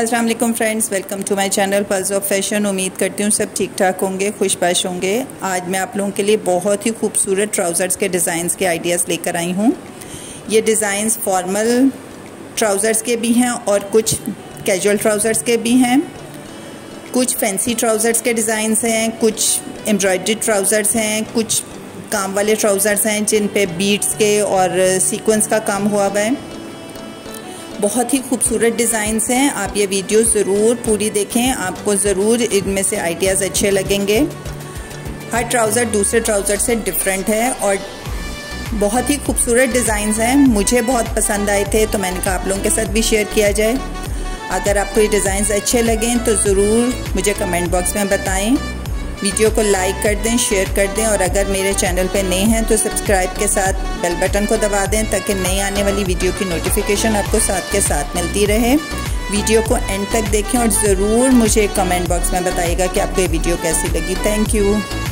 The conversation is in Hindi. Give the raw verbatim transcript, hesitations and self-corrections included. अस्सलाम वालेकुम friends, welcome to my channel pearls of fashion. उम्मीद करती हूँ सब ठीक ठाक होंगे, खुशबाश होंगे। आज मैं आप लोगों के लिए बहुत ही खूबसूरत ट्राउज़र्स के डिज़ाइंस के आइडियाज़ लेकर आई हूँ। ये डिज़ाइंस फॉर्मल ट्राउज़र्स के भी हैं और कुछ कैजुअल ट्राउज़र्स के भी हैं, कुछ फैंसी ट्राउज़र्स के डिज़ाइंस हैं, कुछ एम्ब्रॉयड्री ट्राउज़र्स हैं, कुछ काम वाले ट्राउज़र्स हैं जिन पे बीट्स के और सीक्वेंस का काम हुआ हुआ है। बहुत ही खूबसूरत डिज़ाइंस हैं। आप ये वीडियो ज़रूर पूरी देखें, आपको ज़रूर इनमें से आइडियाज़ अच्छे लगेंगे। हर ट्राउज़र दूसरे ट्राउज़र से डिफरेंट है और बहुत ही खूबसूरत डिज़ाइंस हैं। मुझे बहुत पसंद आए थे तो मैंने कहा आप लोगों के साथ भी शेयर किया जाए। अगर आपको ये डिज़ाइंस अच्छे लगें तो ज़रूर मुझे कमेंट बॉक्स में बताएँ। वीडियो को लाइक कर दें, शेयर कर दें और अगर मेरे चैनल पर नए हैं तो सब्सक्राइब के साथ बेल बटन को दबा दें ताकि नई आने वाली वीडियो की नोटिफिकेशन आपको साथ के साथ मिलती रहे। वीडियो को एंड तक देखें और ज़रूर मुझे कमेंट बॉक्स में बताइएगा कि आपको ये वीडियो कैसी लगी। Thank you.